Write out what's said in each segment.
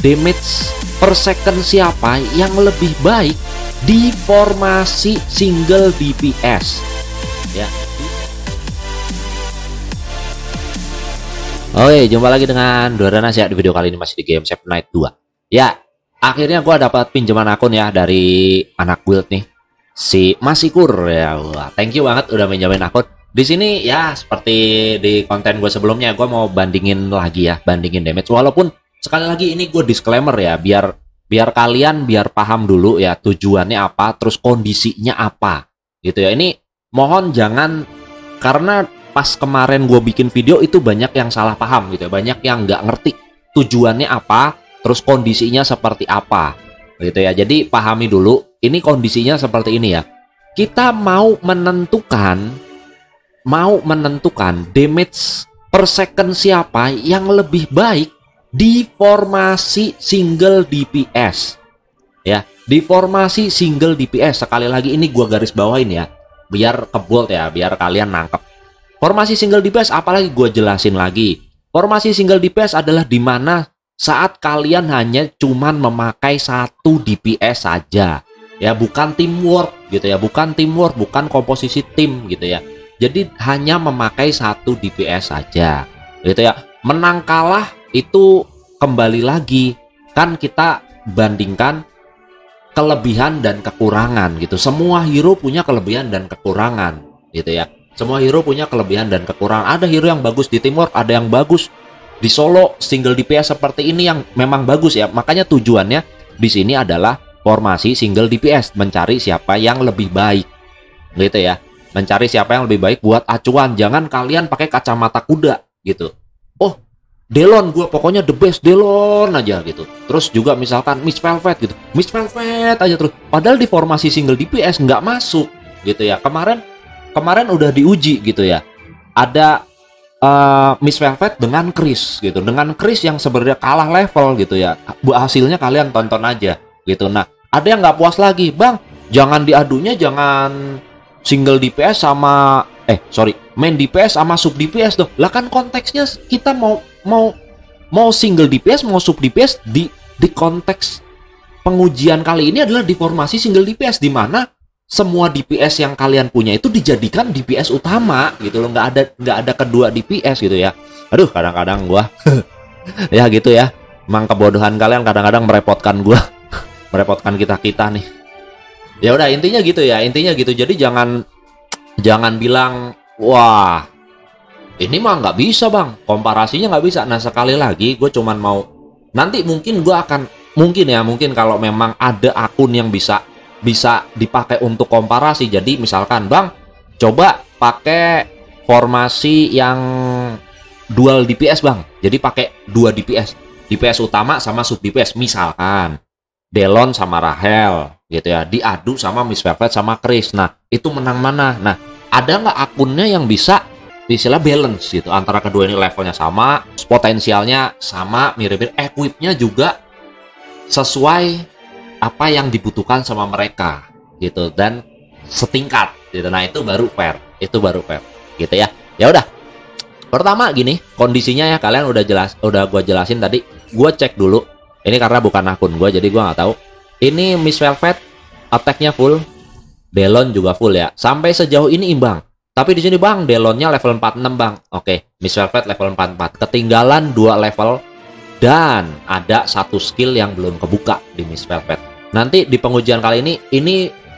damage per second siapa yang lebih baik di formasi single DPS ya. Oke, jumpa lagi dengan Dorana ya. Di video kali ini masih di game Seven Knights 2 ya. Akhirnya gua dapat pinjaman akun ya dari anak guild nih, si Masikur ya. Wah, thank you banget udah pinjamin akun. Di sini ya seperti di konten gue sebelumnya, gue mau bandingin lagi ya, bandingin damage. Walaupun sekali lagi ini gue disclaimer ya, biar kalian paham dulu ya tujuannya apa, terus kondisinya apa gitu ya. Ini mohon jangan, karena pas kemarin gue bikin video itu banyak yang salah paham gitu ya, banyak yang nggak ngerti tujuannya apa, terus kondisinya seperti apa gitu ya. Jadi pahami dulu ini kondisinya seperti ini ya. Kita mau menentukan damage per second siapa yang lebih baik di formasi single DPS ya, di formasi single DPS. Sekali lagi ini gua garis bawain ya, biar kebold ya, biar kalian nangkep formasi single DPS. Apalagi gua jelasin lagi, formasi single DPS adalah dimana saat kalian hanya cuman memakai satu DPS saja ya, bukan teamwork gitu ya, bukan teamwork, bukan komposisi tim gitu ya. Jadi hanya memakai satu DPS saja gitu ya. Menang kalah itu kembali lagi, kan kita bandingkan kelebihan dan kekurangan gitu. Semua hero punya kelebihan dan kekurangan gitu ya. Semua hero punya kelebihan dan kekurangan. Ada hero yang bagus di teamwork, ada yang bagus di solo single DPS seperti ini yang memang bagus ya. Makanya tujuannya di sini adalah formasi single DPS, mencari siapa yang lebih baik gitu ya. Mencari siapa yang lebih baik buat acuan. Jangan kalian pakai kacamata kuda gitu. Oh, Delon gue pokoknya the best, Delon aja gitu. Terus juga misalkan Miss Velvet gitu, Miss Velvet aja terus. Padahal di formasi single DPS nggak masuk gitu ya. Kemarin udah diuji gitu ya. Ada Miss Velvet dengan Kris gitu, dengan Kris yang sebenarnya kalah level gitu ya. Hasilnya kalian tonton aja gitu. Nah, ada yang nggak puas lagi, bang. Jangan diadunya, jangan single DPS sama main DPS sama sub DPS dong. Lah kan konteksnya kita mau single DPS mau sub DPS di konteks pengujian kali ini adalah di formasi single DPS, di mana semua DPS yang kalian punya itu dijadikan DPS utama gitu loh. Nggak ada kedua DPS gitu ya. Aduh, kadang-kadang gua ya gitu ya. Emang kebodohan kalian kadang-kadang merepotkan gua. Merepotkan kita-kita nih. Ya udah, intinya gitu ya, intinya gitu. Jadi jangan bilang wah ini mah nggak bisa bang, komparasinya nggak bisa. Nah, sekali lagi gue cuman mau, nanti mungkin gue akan, mungkin kalau memang ada akun yang bisa dipakai untuk komparasi. Jadi misalkan bang, coba pakai formasi yang dual DPS bang, jadi pakai dua DPS, DPS utama sama sub DPS, misalkan Delon sama Rahel gitu ya, diadu sama Miss Velvet sama Kris. Nah, itu menang mana? Nah, ada nggak akunnya yang bisa istilah balance gitu antara kedua ini, levelnya sama, potensialnya sama, mirip-mirip, equipnya juga sesuai apa yang dibutuhkan sama mereka gitu, dan setingkat gitu. Nah, itu baru fair, gitu ya. Ya udah, pertama gini kondisinya ya, kalian udah gua jelasin tadi. Gua cek dulu ini karena bukan akun gua, jadi gua nggak tahu. Ini Miss Velvet attack-nya full, Delon juga full ya. Sampai sejauh ini imbang. Tapi di sini bang, Delonnya level 46 bang. Oke, Miss Velvet level 44. Ketinggalan 2 level dan ada satu skill yang belum kebuka di Miss Velvet. Nanti di pengujian kali ini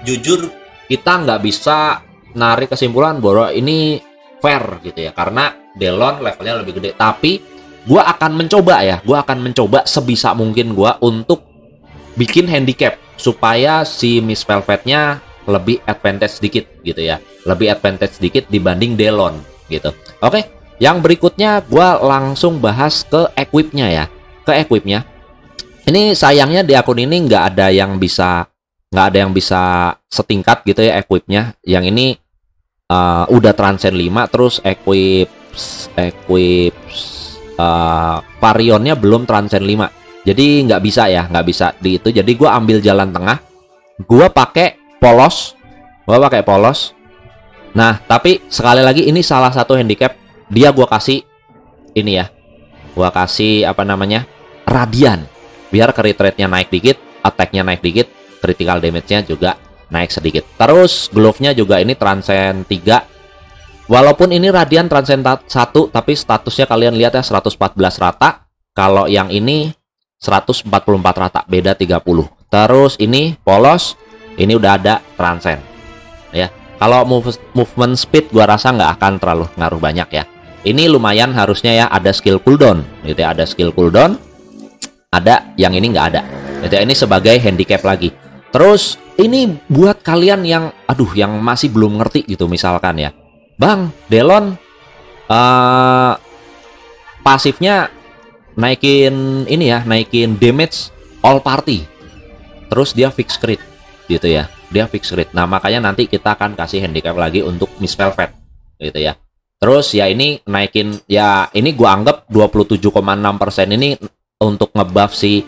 jujur kita nggak bisa narik kesimpulan bahwa ini fair gitu ya, karena Delon levelnya lebih gede. Tapi gua akan mencoba ya, gua akan mencoba sebisa mungkin gua untuk bikin handicap supaya si Miss Velvet-nya lebih advantage sedikit gitu ya, lebih advantage sedikit dibanding Delon gitu. Oke, yang berikutnya gua langsung bahas ke equipnya ya, ke equipnya. Ini sayangnya di akun ini nggak ada yang bisa setingkat gitu ya equipnya. Yang ini udah transcend 5, terus equip varionnya belum transcend 5. Jadi nggak bisa ya, nggak bisa di itu. Jadi gue ambil jalan tengah, gue pakai polos, Nah, tapi sekali lagi ini salah satu handicap dia, gue kasih ini ya, gue kasih apa namanya, radian. biar crit rate-nya naik dikit, attack-nya naik dikit, critical damage-nya juga naik sedikit. Terus glove-nya juga ini transcend 3. Walaupun ini radian transcend 1, tapi statusnya kalian lihat ya 114 rata. Kalau yang ini 144 rata, beda 30. Terus ini polos, ini udah ada transcend. Ya, kalau movement speed gua rasa nggak akan terlalu ngaruh banyak ya. Ini lumayan harusnya ya, ada skill cooldown gitu ya, ada skill cooldown. Ada yang ini nggak ada. Gitu ya, ini sebagai handicap lagi. Terus ini buat kalian yang aduh yang masih belum ngerti gitu misalkan ya. Bang, Delon pasifnya naikin ini ya, naikin damage all party. Terus dia fix crit gitu ya. Dia fix crit. Nah, makanya nanti kita akan kasih handicap lagi untuk Miss Velvet gitu ya. Terus ya ini naikin ya, ini gua anggap 27,6% ini untuk ngebuff si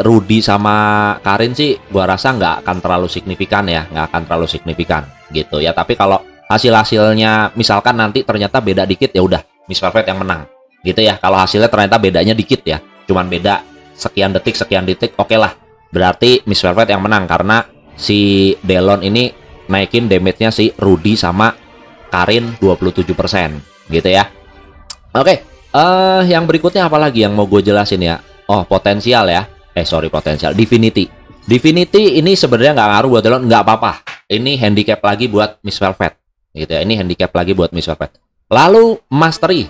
Rudi sama Karin sih gua rasa nggak akan terlalu signifikan ya, nggak akan terlalu signifikan gitu ya. Tapi kalau hasilnya misalkan nanti ternyata beda dikit ya udah Miss Velvet yang menang gitu ya. Kalau hasilnya ternyata bedanya dikit ya, cuman beda sekian detik, oke lah berarti Miss Velvet yang menang karena si Delon ini naikin damage-nya si Rudi sama Karin 27% gitu ya. Oke, yang berikutnya apalagi yang mau gue jelasin ya. Oh, potensial ya. Divinity. Divinity ini sebenarnya nggak ngaruh buat Delon, nggak apa-apa. Ini handicap lagi buat Miss Velvet. Gitu ya, ini handicap lagi buat Miss Velvet. Lalu mastery.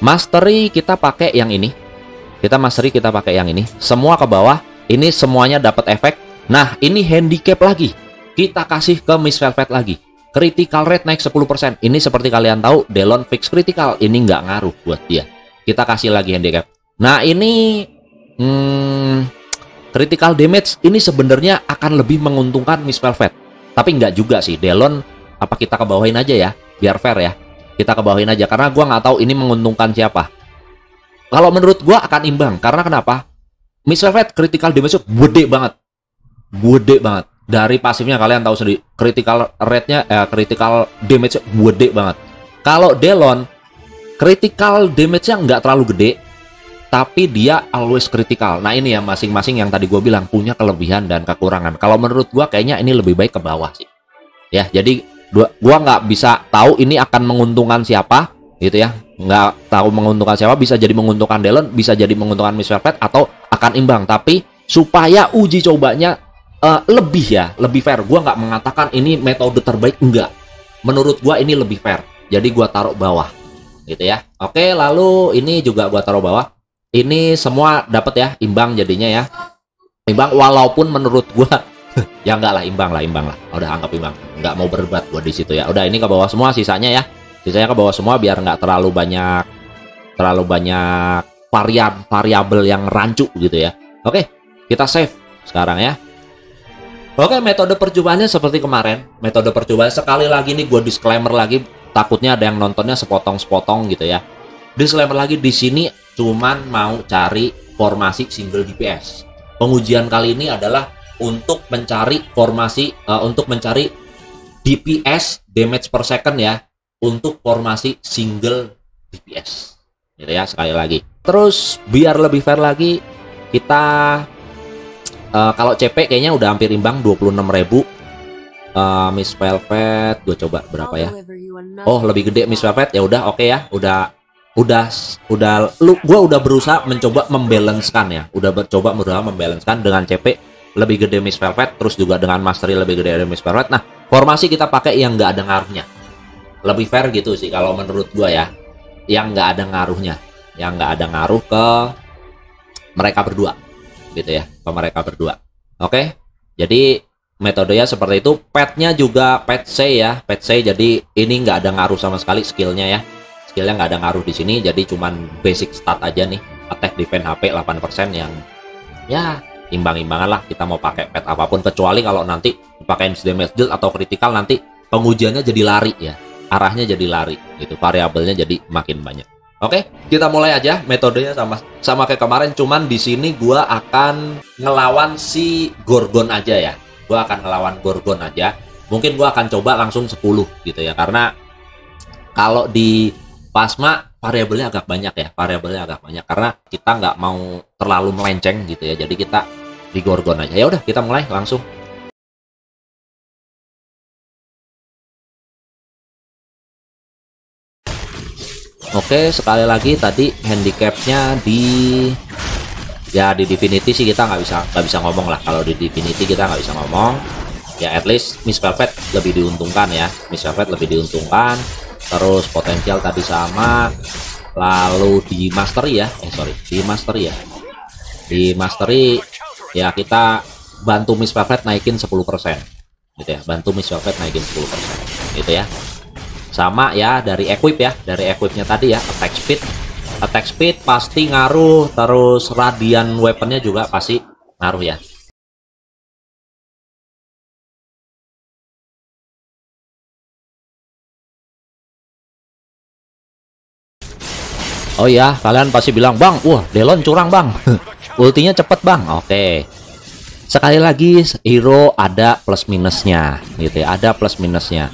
Mastery kita pakai yang ini. Semua ke bawah, ini semuanya dapat efek. Nah, ini handicap lagi. Kita kasih ke Miss Velvet lagi. Critical rate naik 10%. Ini seperti kalian tahu, Delon fix critical, ini nggak ngaruh buat dia. Kita kasih lagi handicap. Nah, ini critical damage ini sebenarnya akan lebih menguntungkan Miss Velvet. Tapi nggak juga sih, Delon apa kita kebawahin aja ya, biar fair ya. Kita kebawahin aja karena gua nggak tahu ini menguntungkan siapa. Kalau menurut gua akan imbang karena kenapa? Miss Velvet critical damage-nya gede banget. Dari pasifnya kalian tahu sendiri, critical rate-nya critical damage-nya gede banget. Kalau Delon critical damage-nya nggak terlalu gede, tapi dia always critical. Nah ini ya masing-masing yang tadi gue bilang punya kelebihan dan kekurangan. Kalau menurut gue kayaknya ini lebih baik ke bawah sih. Ya jadi gue nggak bisa tahu ini akan menguntungkan siapa gitu ya. Nggak tahu menguntungkan siapa, bisa jadi menguntungkan Delon, bisa jadi menguntungkan Miss Velvet atau akan imbang. Tapi supaya uji cobanya lebih ya, lebih fair. Gue nggak mengatakan ini metode terbaik, enggak. Menurut gue ini lebih fair. Jadi gue taruh bawah gitu ya. Oke, lalu ini juga gue taruh bawah. Ini semua dapat ya, imbang jadinya ya. Imbang walaupun menurut gua ya enggak lah, imbang lah. Udah anggap imbang. Enggak mau berdebat gua di situ ya. Udah ini ke bawah semua sisanya ya. Sisanya ke bawah semua biar nggak terlalu banyak variabel yang rancu gitu ya. Oke, kita save sekarang ya. Oke, metode percobaannya seperti kemarin. Metode percobaan sekali lagi nih gua disclaimer lagi, takutnya ada yang nontonnya sepotong-sepotong gitu ya. Disclaimer lagi di sini cuman mau cari formasi single DPS. Pengujian kali ini adalah untuk mencari formasi DPS damage per second ya, untuk formasi single DPS. Gitu ya, sekali lagi. Terus biar lebih fair lagi kita kalau CP kayaknya udah hampir imbang 26.000. Miss Velvet gue coba berapa ya? Oh, lebih gede Miss Velvet. Ya udah oke ya, udah berusaha mencoba membalancekan ya. Dengan CP lebih gede Miss Velvet, terus juga dengan mastery lebih gede dari Miss Velvet. Nah, formasi kita pakai yang nggak ada ngaruhnya. Lebih fair gitu sih kalau menurut gua ya. Yang nggak ada ngaruhnya. Yang nggak ada ngaruh ke mereka berdua. Gitu ya, ke mereka berdua. Oke. Jadi metodenya seperti itu. Petnya juga pet C ya, pet C. Jadi ini nggak ada ngaruh sama sekali skillnya ya. Skillnya nggak ada ngaruh di sini, jadi cuman basic stat aja nih. Attack, defense, HP 8% yang ya imbang-imbangan lah. Kita mau pakai pet apapun, kecuali kalau nanti pakai damage deal atau critical, nanti pengujiannya jadi lari ya, arahnya jadi lari gitu, variabelnya jadi makin banyak. Oke, kita mulai aja. Metodenya sama kayak kemarin, cuman di sini gua akan ngelawan si Gorgon aja ya. Mungkin gua akan coba langsung 10 gitu ya, karena kalau di Pasma variabelnya agak banyak ya, karena kita nggak mau terlalu melenceng gitu ya, jadi kita di Gorgon aja. Ya udah, kita mulai langsung. Oke, sekali lagi tadi handicapnya di di Divinity sih kita nggak bisa ngomong lah. Kalau di Divinity kita nggak bisa ngomong. Ya at least Miss Velvet lebih diuntungkan ya. Miss Velvet lebih diuntungkan. Terus potensial tadi sama. Lalu di Mastery ya. Di Mastery ya kita bantu Miss Velvet naikin 10% gitu ya. Bantu Miss Velvet naikin 10% gitu ya. Sama ya dari equip ya, dari equipnya tadi ya, attack speed pasti ngaruh, terus radian weaponnya juga pasti ngaruh ya. Oh ya, kalian pasti bilang, "Bang, wah Delon curang bang, ultinya cepet bang." Oke, sekali lagi hero ada plus minusnya gitu ya, ada plus minusnya.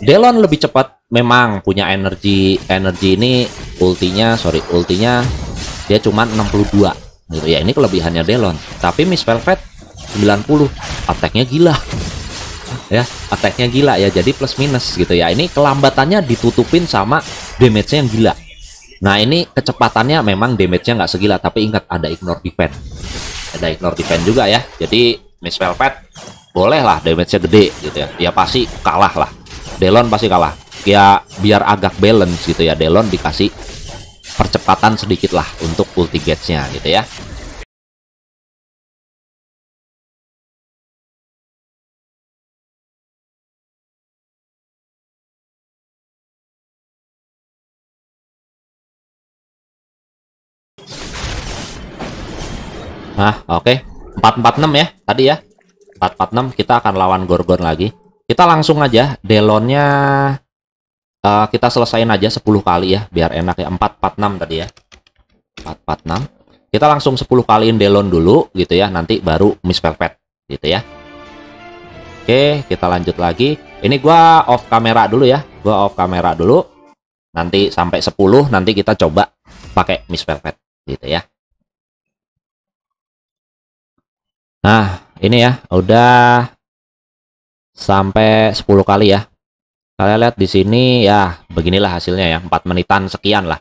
Delon lebih cepat memang punya energi ini ultinya dia cuma 62 gitu ya, ini kelebihannya Delon. Tapi Miss Velvet 90, attack-nya gila ya, jadi plus minus gitu ya. Ini kelambatannya ditutupin sama damage-nya yang gila. Nah ini kecepatannya memang damage-nya nggak segila, tapi ingat ada ignore defense, juga ya. Jadi Miss Velvet bolehlah damage-nya gede gitu ya, dia pasti kalah lah, Delon pasti kalah ya. Biar agak balance gitu ya, Delon dikasih percepatan sedikit lah untuk ulti gauge-nya gitu ya. Nah oke, 446 ya tadi ya, 446 kita akan lawan Gorgon lagi. Kita langsung aja Delonnya kita selesain aja 10 kali ya, biar enak ya. 446 tadi ya, 446. Kita langsung 10 kaliin Delon dulu gitu ya, nanti baru Miss Velvet gitu ya. Oke, kita lanjut lagi. Ini gua off kamera dulu ya, nanti sampai 10 nanti kita coba pakai Miss Velvet gitu ya. Nah ini ya udah sampai 10 kali ya. Kalian lihat di sini ya, beginilah hasilnya ya, 4 menitan sekian lah.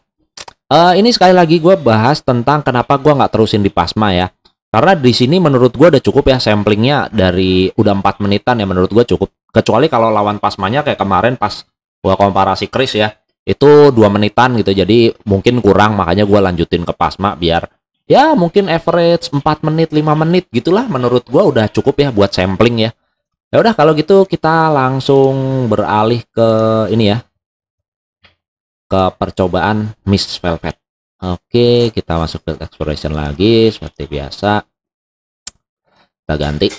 Ini sekali lagi gue bahas tentang kenapa gue nggak terusin di Pasma ya, karena di sini menurut gue udah cukup ya samplingnya, dari udah 4 menitan ya menurut gue cukup. Kecuali kalau lawan Pasmanya kayak kemarin pas gue komparasi Kris ya, itu 2 menitan gitu, jadi mungkin kurang, makanya gue lanjutin ke Pasma biar ya mungkin average 4 menit 5 menit gitulah, menurut gue udah cukup ya buat sampling ya. Ya udah kalau gitu kita langsung beralih ke ini ya, ke percobaan Miss Velvet. Oke, kita masuk ke exploration lagi seperti biasa. Kita ganti.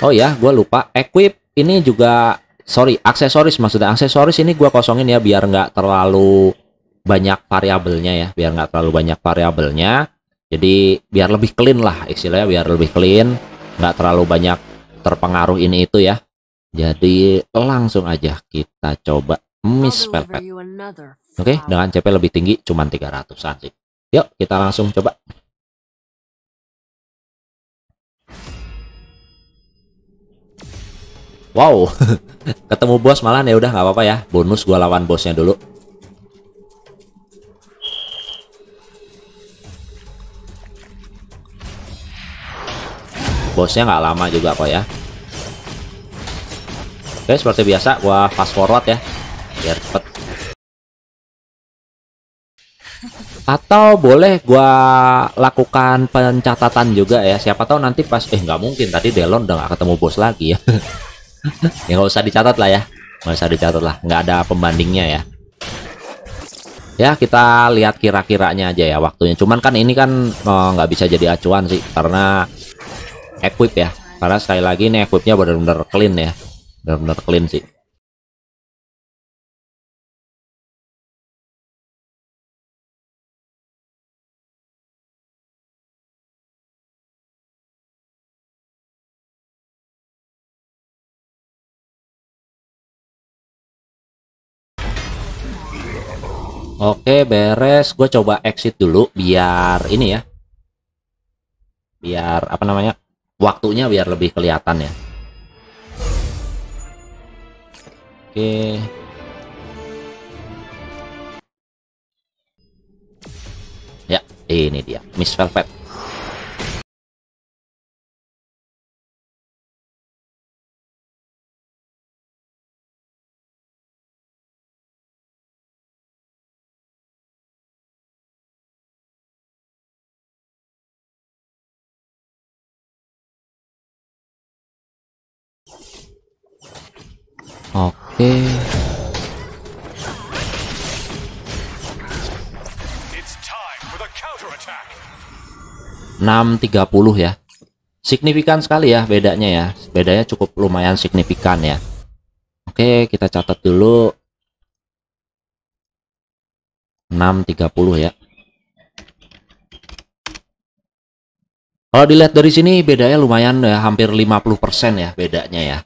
Oh ya, gue lupa equip ini juga, sorry aksesoris, maksudnya aksesoris ini gue kosongin ya biar nggak terlalu banyak variabelnya ya, jadi biar lebih clean lah istilahnya, nggak terlalu banyak terpengaruh ini itu ya. Jadi langsung aja kita coba Miss Velvet. Oke, dengan CP lebih tinggi cuman 300-an sih. Yuk kita langsung coba. Wow, ketemu bos malah ya, udah nggak apa-apa ya. Bonus gua lawan bosnya dulu. Bosnya nggak lama juga kok ya. Oke, seperti biasa gua fast forward ya biar cepet, atau boleh gua lakukan pencatatan juga ya, siapa tahu nanti pas nggak mungkin, tadi Delon udah nggak ketemu bos lagi ya. Ya nggak usah dicatat lah ya, nggak ada pembandingnya ya. Ya kita lihat kira-kiranya aja ya waktunya, cuman kan ini kan nggak bisa jadi acuan sih karena equip ya, karena sekali lagi ini equipnya benar-benar clean ya, benar-benar clean sih. Oke, beres. Gue coba exit dulu biar ini ya. Biar apa namanya? Waktunya biar lebih kelihatan ya. Oke. Ya, ini dia Miss Velvet. Oke. It's time for the counter attack. 6.30 ya. Signifikan sekali ya bedanya ya. Bedanya cukup lumayan signifikan ya. Oke, kita catat dulu. 6.30 ya. Kalau dilihat dari sini bedanya lumayan ya, hampir 50% ya bedanya ya.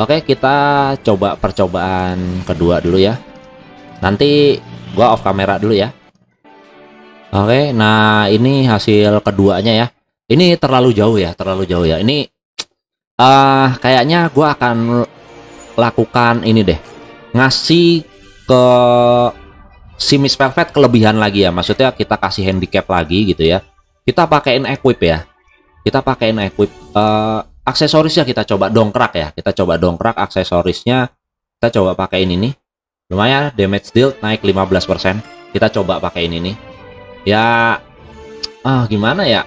Oke, kita coba percobaan kedua dulu ya. Nanti gua off kamera dulu ya. Oke, nah ini hasil keduanya ya. Ini terlalu jauh ya, terlalu jauh ya. Ini kayaknya gua akan lakukan ini deh. Ngasih ke si Miss Velvet kelebihan lagi ya. Maksudnya kita kasih handicap lagi gitu ya. Kita pakaiin equip ya. Kita pakaiin equip. Aksesorisnya kita coba dongkrak ya, kita coba dongkrak aksesorisnya, kita coba pakai ini nih, lumayan damage deal naik 15%, kita coba pakai ini nih ya. Gimana ya,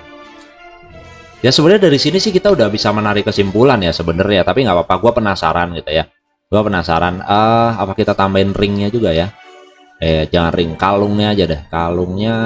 ya sebenarnya dari sini sih kita udah bisa menarik kesimpulan ya sebenarnya, tapi nggak apa-apa, gue penasaran gitu ya, gue penasaran. Apa kita tambahin ringnya juga ya? Jangan ring, kalungnya aja deh, kalungnya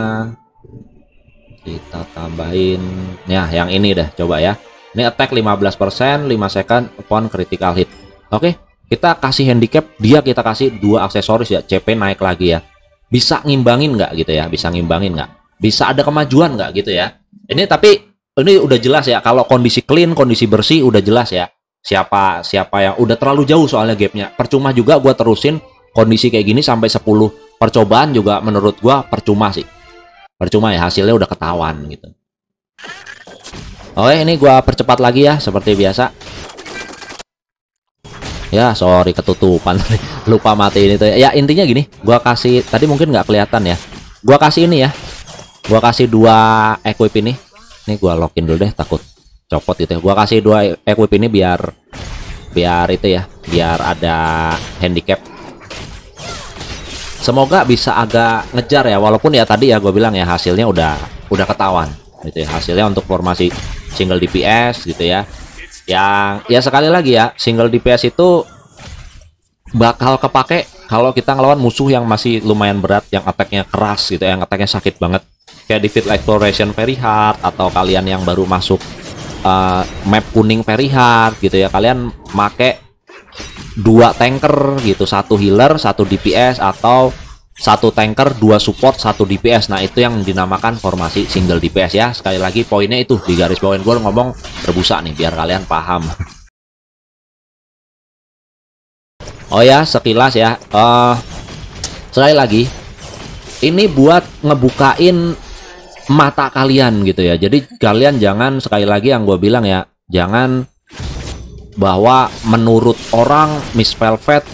kita tambahin ya, yang ini deh, coba ya. Ini attack 15%, 5 second upon critical hit. Oke, kita kasih handicap dia, kita kasih 2 aksesoris ya, CP naik lagi ya. Bisa ngimbangin nggak gitu ya? Bisa ngimbangin nggak? Bisa ada kemajuan nggak gitu ya? Ini tapi ini udah jelas ya, kalau kondisi clean, kondisi bersih udah jelas ya. Siapa yang udah terlalu jauh soalnya gapnya. Percuma juga gua terusin kondisi kayak gini sampai 10 percobaan juga menurut gua percuma sih. Percuma ya, hasilnya udah ketahuan gitu. Oke, ini gua percepat lagi ya seperti biasa. Ya, sorry ketutupan. Lupa matiin itu. Ya intinya gini, gua kasih tadi mungkin nggak kelihatan ya. Gua kasih ini ya. Gua kasih 2 equip ini. Ini gua login dulu deh, takut copot gitu ya. Gua kasih 2 equip ini biar itu ya, biar ada handicap. Semoga bisa agak ngejar ya, walaupun ya tadi ya gua bilang ya hasilnya udah ketahuan. Gitu ya, hasilnya untuk formasi single DPS gitu ya, yang ya sekali lagi ya, single DPS itu bakal kepake kalau kita ngelawan musuh yang masih lumayan berat, yang attacknya keras gitu ya, yang attacknya sakit banget kayak di Field Exploration Very Hard, atau kalian yang baru masuk map kuning Very Hard gitu ya, kalian make 2 tanker gitu, 1 healer 1 DPS, atau 1 tanker 2 support 1 DPS. Nah itu yang dinamakan formasi single DPS ya. Sekali lagi poinnya itu di garis bawah, gue ngomong berbusa nih biar kalian paham. Oh ya sekilas ya, sekali lagi ini buat ngebukain mata kalian gitu ya. Jadi kalian jangan, sekali lagi yang gue bilang ya, jangan bahwa menurut orang Miss Velvet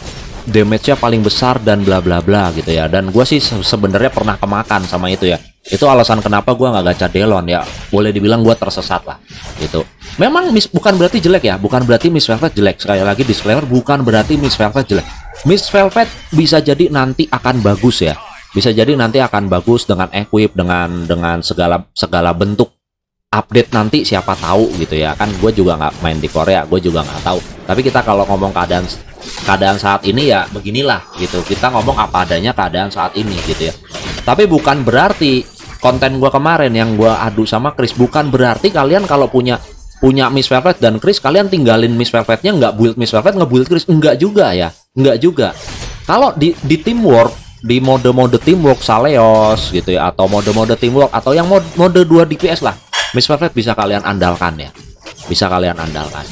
damage-nya paling besar dan bla bla bla gitu ya. Dan gue sih sebenarnya pernah kemakan sama itu ya. Itu alasan kenapa gue nggak gacha Delon ya. Boleh dibilang gue tersesat lah gitu. Memang bukan berarti jelek ya. Bukan berarti Miss Velvet jelek. Sekali lagi disclaimer, bukan berarti Miss Velvet jelek. Miss Velvet bisa jadi nanti akan bagus ya. Bisa jadi nanti akan bagus dengan equip, dengan segala bentuk update nanti, siapa tahu gitu ya. Kan gue juga nggak main di Korea, gue juga nggak tahu. Tapi kita kalau ngomong keadaan saat ini ya beginilah gitu, kita ngomong apa adanya keadaan saat ini gitu ya. Tapi bukan berarti konten gua kemarin yang gua adu sama Kris, bukan berarti kalian kalau punya Miss Velvet dan Kris kalian tinggalin Miss Velvetnya, nggak build Miss Velvet, ngebuild Kris, enggak juga ya, enggak juga. Kalau di teamwork, di mode-mode teamwork Salios gitu ya, atau mode-mode teamwork, atau yang mode 2 DPS lah, Miss Velvet bisa kalian andalkan ya, bisa kalian andalkan.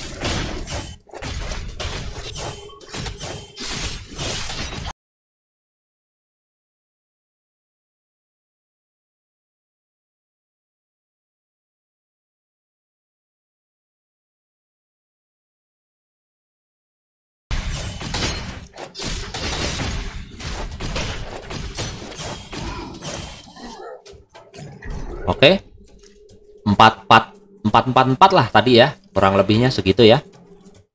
Oke. 444 lah tadi ya, kurang lebihnya segitu ya.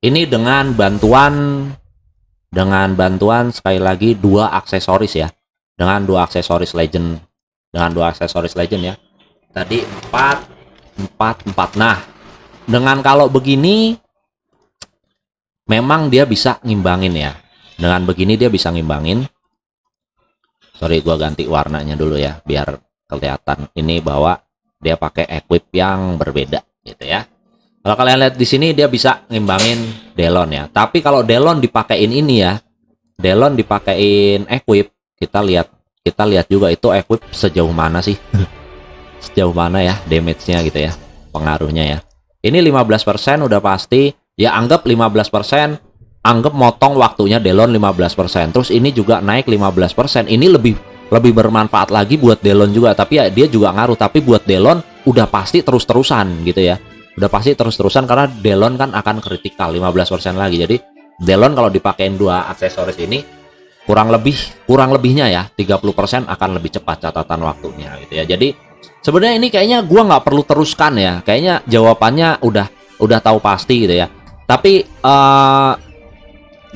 Ini dengan bantuan sekali lagi dua aksesoris ya. Dengan dua aksesoris legend. Ya. Tadi 444. Nah, dengan kalau begini memang dia bisa ngimbangin ya. Dengan begini dia bisa ngimbangin. Sorry, gua ganti warnanya dulu ya biar kelihatan ini bahwa dia pakai equip yang berbeda gitu ya. Kalau kalian lihat di sini dia bisa ngimbangin Delon ya. Tapi kalau Delon dipakein ini ya, Delon dipakein equip, kita lihat juga itu equip sejauh mana sih. Sejauh mana ya damage-nya gitu ya, pengaruhnya ya. Ini 15% udah pasti. Ya anggap 15%, anggap motong waktunya Delon 15%. Terus ini juga naik 15%. Ini lebih bermanfaat lagi buat Delon juga, tapi ya dia juga ngaruh, tapi buat Delon udah pasti terus-terusan gitu ya. Udah pasti terus-terusan karena Delon kan akan kritikal 15% lagi. Jadi Delon kalau dipakein dua aksesoris ini kurang lebihnya ya 30% akan lebih cepat catatan waktunya gitu ya. Jadi sebenarnya ini kayaknya gua nggak perlu teruskan ya. Kayaknya jawabannya udah tahu pasti gitu ya. Tapi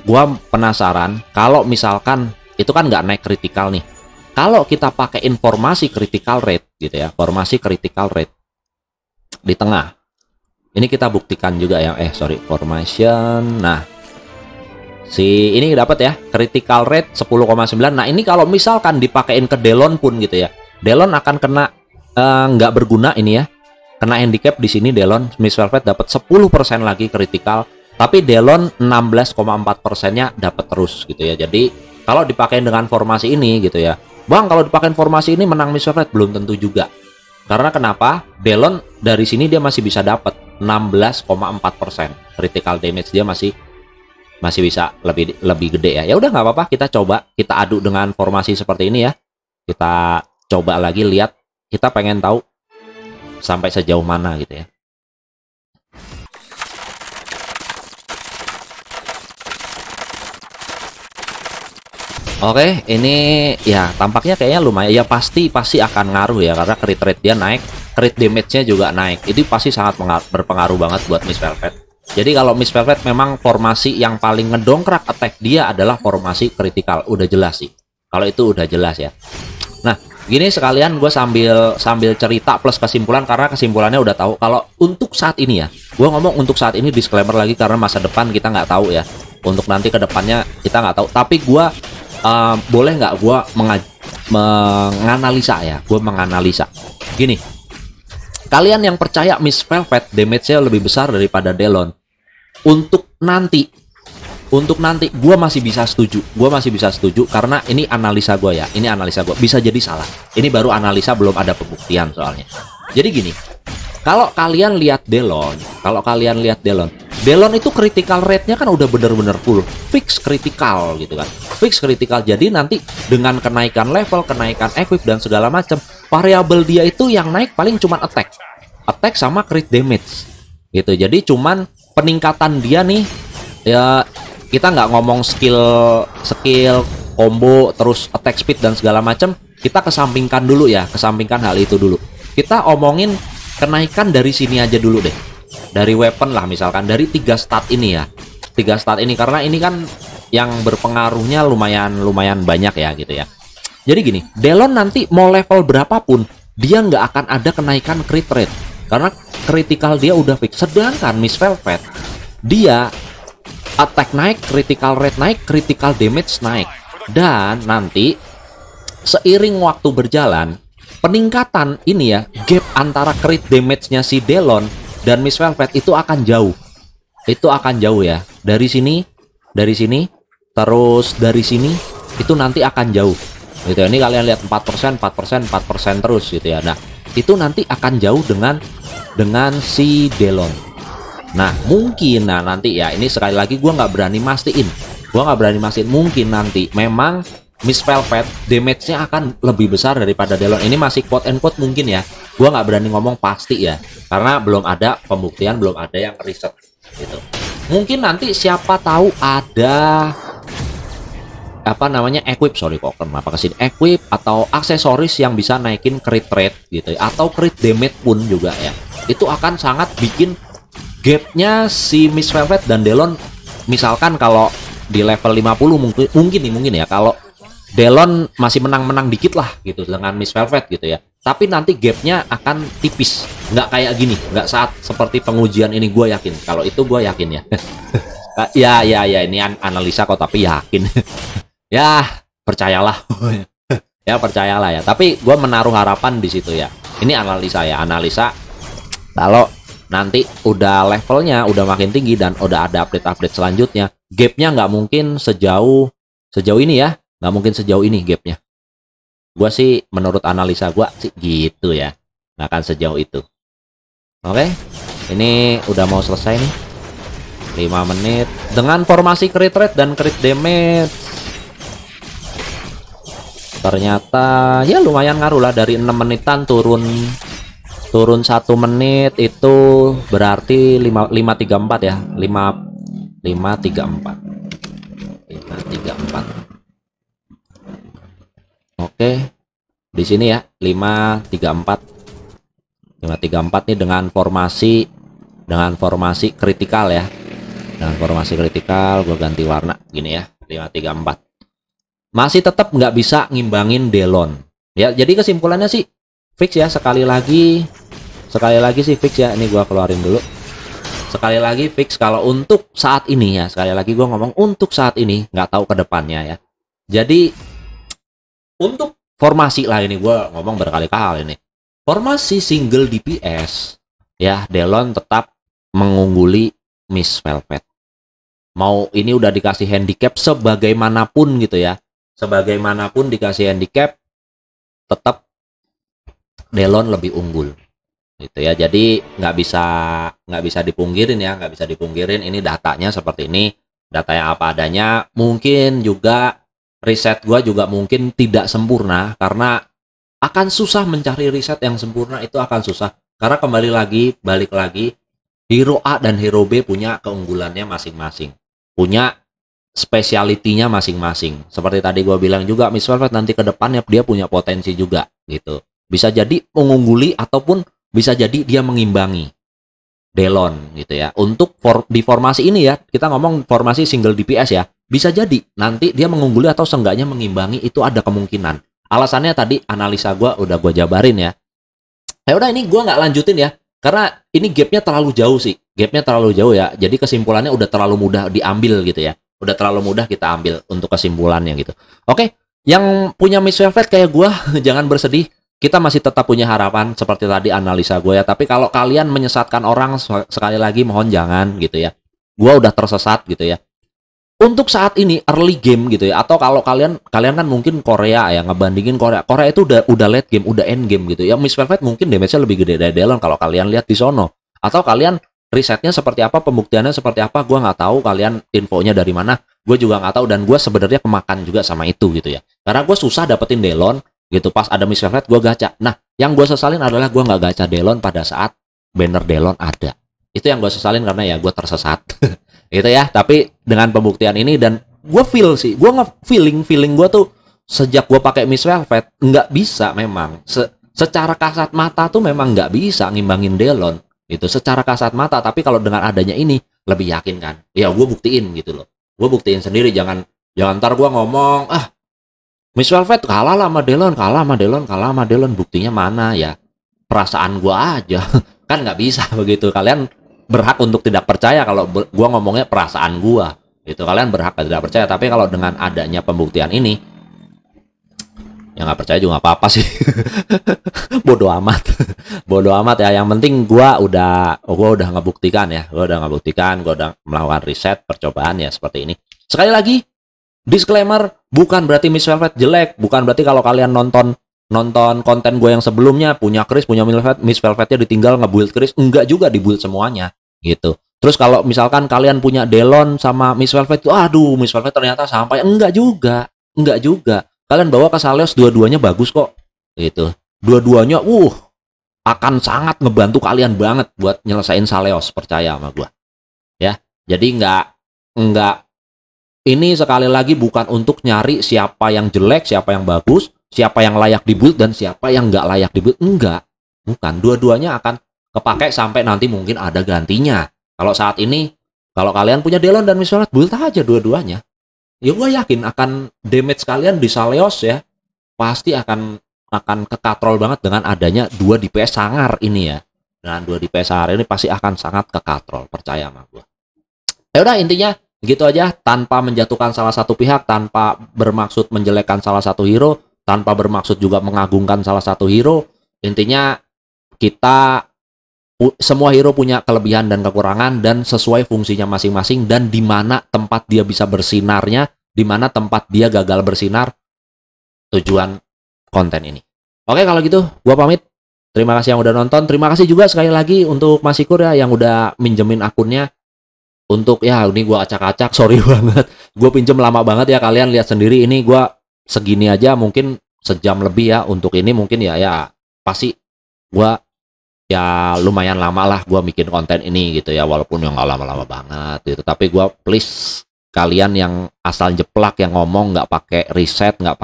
gua penasaran kalau misalkan itu kan nggak naik kritikal nih. Kalau kita pakai informasi critical rate gitu ya, formasi critical rate di tengah. Ini kita buktikan juga yang formation. Nah, si ini dapat ya critical rate 10,9. Nah, ini kalau misalkan dipakein ke Delon pun gitu ya. Delon akan kena nggak berguna ini ya. Kena handicap di sini Delon. Miss Velvet dapat 10% lagi kritikal, tapi Delon 16,4%-nya dapat terus gitu ya. Jadi kalau dipakai dengan formasi ini gitu ya, bang, kalau dipakai formasi ini menang Miss Velvet belum tentu juga. Karena kenapa? Delon dari sini dia masih bisa dapat 16,4%, critical damage dia masih bisa lebih gede ya. Ya udah nggak apa-apa, kita coba, kita adu dengan formasi seperti ini ya. Kita coba lagi lihat, kita pengen tahu sampai sejauh mana gitu ya. Oke, ini ya tampaknya kayaknya lumayan ya, pasti akan ngaruh ya karena crit rate dia naik, crit damage-nya juga naik. Itu pasti sangat berpengaruh banget buat Miss Velvet. Jadi kalau Miss Velvet memang formasi yang paling ngedongkrak attack dia adalah formasi critical, udah jelas sih. Kalau itu udah jelas ya. Nah, gini sekalian gue sambil cerita plus kesimpulan, karena kesimpulannya udah tahu. Kalau untuk saat ini ya, gue ngomong untuk saat ini, disclaimer lagi karena masa depan kita nggak tahu ya. Untuk nanti kedepannya kita nggak tahu. Tapi gue boleh nggak gue menganalisa ya? Gue menganalisa. Gini, kalian yang percaya Miss Velvet damage-nya lebih besar daripada Delon, untuk nanti gue masih bisa setuju. Karena ini analisa gue ya. Ini analisa gue, bisa jadi salah. Ini baru analisa, belum ada pembuktian soalnya. Jadi gini, kalau kalian lihat Delon, Delon itu critical rate-nya kan udah bener-bener full, fix critical gitu kan. Fix critical. Jadi nanti dengan kenaikan level, kenaikan equip dan segala macam, variabel dia itu yang naik paling cuman attack. Attack sama crit damage. Gitu. Jadi cuman peningkatan dia nih ya, kita nggak ngomong skill combo terus attack speed dan segala macam, kita kesampingkan dulu ya, kesampingkan hal itu dulu. Kita omongin kenaikan dari sini aja dulu deh, dari weapon lah misalkan, dari 3 stat ini ya, 3 stat ini, karena ini kan yang berpengaruhnya lumayan banyak ya gitu ya. Jadi gini, Delon nanti mau level berapapun dia nggak akan ada kenaikan crit rate karena critical dia udah fix. Sedangkan Miss Velvet dia attack naik, critical rate naik, critical damage naik. Dan nanti seiring waktu berjalan, peningkatan ini ya, gap antara crit damage-nya si Delon dan Miss Velvet itu akan jauh. Itu akan jauh ya. Dari sini, terus dari sini, itu nanti akan jauh. Gitu ya. Ini kalian lihat 4% terus gitu ya. Nah, itu nanti akan jauh dengan si Delon. Nah mungkin, nah nanti ya, ini sekali lagi gue nggak berani mastiin, mungkin nanti memang Miss Velvet damage-nya akan lebih besar daripada Delon. Ini masih quote and quote mungkin ya, gue nggak berani ngomong pasti ya karena belum ada pembuktian, belum ada yang riset gitu. Mungkin nanti siapa tahu ada equip, sorry kok kenapa kesini, equip atau aksesoris yang bisa naikin crit rate gitu atau crit damage pun juga ya, itu akan sangat bikin gapnya si Miss Velvet dan Delon. Misalkan kalau di level 50 mungkin ya, kalau Delon masih menang-menang dikit lah gitu dengan Miss Velvet gitu ya, tapi nanti gapnya akan tipis, nggak kayak gini, nggak saat seperti pengujian ini, gue yakin kalau itu, gue yakin ya. ya ini analisa kok, tapi yakin. Ya percayalah. Ya percayalah ya, tapi gue menaruh harapan di situ ya, ini analisa ya, analisa kalau nanti udah levelnya udah makin tinggi dan udah ada update-update selanjutnya, gapnya nggak mungkin sejauh ini ya, nggak mungkin sejauh ini gapnya. Gue sih menurut analisa gue sih gitu ya, nggak akan sejauh itu. Oke, ini udah mau selesai nih, 5 menit dengan formasi crit rate dan crit damage. Ternyata ya lumayan ngaruh lah, dari 6 menitan turun 1 menit, itu berarti 534 ya, 534. Oke, di sini ya 534 nih dengan formasi kritikal ya, dengan formasi kritikal. Gue ganti warna gini ya, 534 masih tetap nggak bisa ngimbangin Delon ya. Jadi kesimpulannya sih fix ya, sekali lagi sih fix ya, ini gue keluarin dulu, sekali lagi fix kalau untuk saat ini ya, sekali lagi gue ngomong untuk saat ini, nggak tahu ke depannya ya. Jadi untuk formasi lah, ini gue ngomong berkali-kali ini, formasi single DPS ya, Delon tetap mengungguli Miss Velvet. Mau ini udah dikasih handicap sebagaimanapun gitu ya, sebagaimanapun dikasih handicap, tetap Delon lebih unggul gitu ya. Jadi nggak bisa dipungkirin ya, nggak bisa dipungkirin. Ini datanya seperti ini, data yang apa adanya. Mungkin juga riset gue juga mungkin tidak sempurna, karena akan susah mencari riset yang sempurna, itu akan susah. Karena balik lagi, hero A dan hero B punya keunggulannya masing-masing, punya spesialitinya masing-masing. Seperti tadi gue bilang juga, Miss Velvet nanti ke depannya dia punya potensi juga gitu. Bisa jadi mengungguli ataupun bisa jadi dia mengimbangi Delon gitu ya. Untuk di formasi ini ya, kita ngomong formasi single DPS ya, bisa jadi nanti dia mengungguli atau seenggaknya mengimbangi, itu ada kemungkinan. Alasannya tadi analisa gue udah gue jabarin ya. Ya udah, ini gue nggak lanjutin ya, karena ini gapnya terlalu jauh sih, gapnya terlalu jauh ya. Jadi kesimpulannya udah terlalu mudah diambil gitu ya, udah terlalu mudah kita ambil untuk kesimpulannya gitu. Oke, yang punya Miss Velvet kayak gue, jangan bersedih, kita masih tetap punya harapan seperti tadi analisa gue ya. Tapi kalau kalian menyesatkan orang, sekali lagi mohon jangan gitu ya. Gue udah tersesat gitu ya. Untuk saat ini early game gitu ya, atau kalau kalian kan mungkin Korea ya, ngebandingin Korea itu udah late game, udah end game gitu ya. Miss Velvet mungkin damage-nya lebih gede dari Delon kalau kalian lihat di sono. Atau kalian risetnya seperti apa, pembuktiannya seperti apa, gue nggak tahu kalian infonya dari mana, gue juga nggak tahu, dan gue sebenarnya kemakan juga sama itu gitu ya. Karena gue susah dapetin Delon gitu, pas ada Miss Velvet gue gacha. Nah, yang gue sesalin adalah gue nggak gacha Delon pada saat banner Delon ada. Itu yang gue sesalin, karena ya gue tersesat gitu ya. Tapi dengan pembuktian ini, dan gue feel sih, gue feeling gue tuh sejak gue pakai Miss Velvet nggak bisa, memang secara kasat mata tuh memang nggak bisa ngimbangin Delon gitu secara kasat mata. Tapi kalau dengan adanya ini lebih yakin kan ya, gue buktiin gitu loh, gue buktiin sendiri. Jangan ntar gue ngomong ah Miss Velvet kalah sama Delon, buktinya mana ya, perasaan gue aja kan, nggak bisa begitu. Kalian berhak untuk tidak percaya kalau gue ngomongnya perasaan gue gitu, kalian berhak tidak percaya. Tapi kalau dengan adanya pembuktian ini ya, nggak percaya juga nggak apa-apa sih. bodoh amat ya. Yang penting gue udah ngebuktikan ya, gue udah melakukan riset percobaan ya seperti ini. Sekali lagi disclaimer, bukan berarti Miss Velvet jelek, bukan berarti kalau kalian nonton konten gue yang sebelumnya, punya Kris, punya Miss Velvetnya ditinggal ngebuild Kris, enggak juga, dibuild semuanya gitu. Terus kalau misalkan kalian punya Delon sama Miss Velvet, aduh Miss Velvet ternyata sampai, enggak juga. Kalian bawa ke Salios, dua-duanya bagus kok gitu, dua-duanya akan sangat ngebantu kalian banget buat nyelesain Salios, percaya sama gue ya. Jadi enggak Ini sekali lagi bukan untuk nyari siapa yang jelek, siapa yang bagus, siapa yang layak dibuild, dan siapa yang nggak layak dibuild. Enggak, bukan. Dua-duanya akan kepakai sampai nanti mungkin ada gantinya. Kalau saat ini, kalau kalian punya Delon dan Miss Velvet, build aja dua-duanya. Ya gue yakin akan damage kalian di Salios ya, pasti akan kekatrol banget dengan adanya dua DPS sangar ini ya. Dan dua DPS sangar ini pasti akan sangat kekatrol, percaya sama gue. Ya udah, intinya gitu aja, tanpa menjatuhkan salah satu pihak, tanpa bermaksud menjelekkan salah satu hero, tanpa bermaksud juga mengagungkan salah satu hero. Intinya kita semua hero punya kelebihan dan kekurangan, dan sesuai fungsinya masing-masing, dan di mana tempat dia bisa bersinarnya, di mana tempat dia gagal bersinar, tujuan konten ini. Oke, kalau gitu gua pamit. Terima kasih yang udah nonton. Terima kasih juga sekali lagi untuk Masikur ya, yang udah minjemin akunnya. Untuk ya ini gue acak-acak, sorry banget, gue pinjem lama banget ya, kalian lihat sendiri ini gue segini aja mungkin sejam lebih ya untuk ini, mungkin ya pasti gue ya lumayan lama lah gue bikin konten ini gitu ya, walaupun yang nggak lama-lama banget gitu. Tapi gue please kalian yang asal jeplak, yang ngomong nggak pakai riset, nggak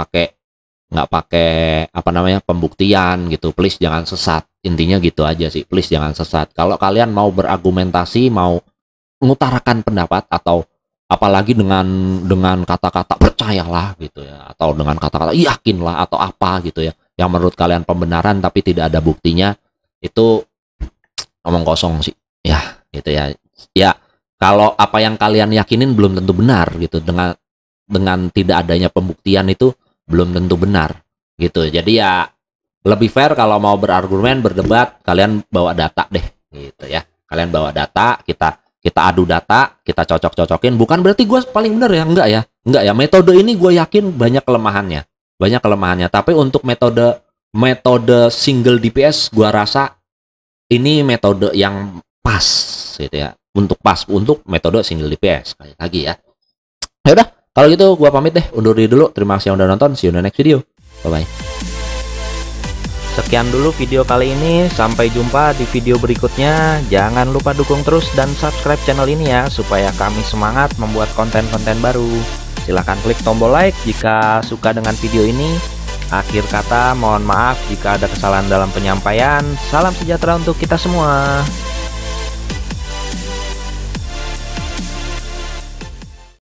pakai apa namanya pembuktian gitu, please jangan sesat. Intinya gitu aja sih, please jangan sesat. Kalau kalian mau berargumentasi, mau mengutarakan pendapat, atau apalagi dengan kata-kata percayalah gitu ya, atau dengan kata-kata yakinlah atau apa gitu ya, yang menurut kalian pembenaran tapi tidak ada buktinya, itu ngomong kosong sih ya gitu ya. Ya kalau apa yang kalian yakinin belum tentu benar gitu, dengan tidak adanya pembuktian itu belum tentu benar gitu. Jadi ya lebih fair kalau mau berargumen, berdebat, kalian bawa data deh gitu ya, kalian bawa data, kita adu data, kita cocok-cocokin. Bukan berarti gue paling benar ya, enggak ya. Enggak ya, metode ini gue yakin banyak kelemahannya. Banyak kelemahannya, tapi untuk metode single DPS gue rasa ini metode yang pas gitu ya. Untuk metode single DPS kayak lagi ya. Ya udah, kalau gitu gue pamit deh, undur diri dulu. Terima kasih yang udah nonton. See you in the next video. Bye bye. Sekian dulu video kali ini, sampai jumpa di video berikutnya. Jangan lupa dukung terus dan subscribe channel ini ya, supaya kami semangat membuat konten-konten baru. Silahkan klik tombol like jika suka dengan video ini. Akhir kata, mohon maaf jika ada kesalahan dalam penyampaian. Salam sejahtera untuk kita semua.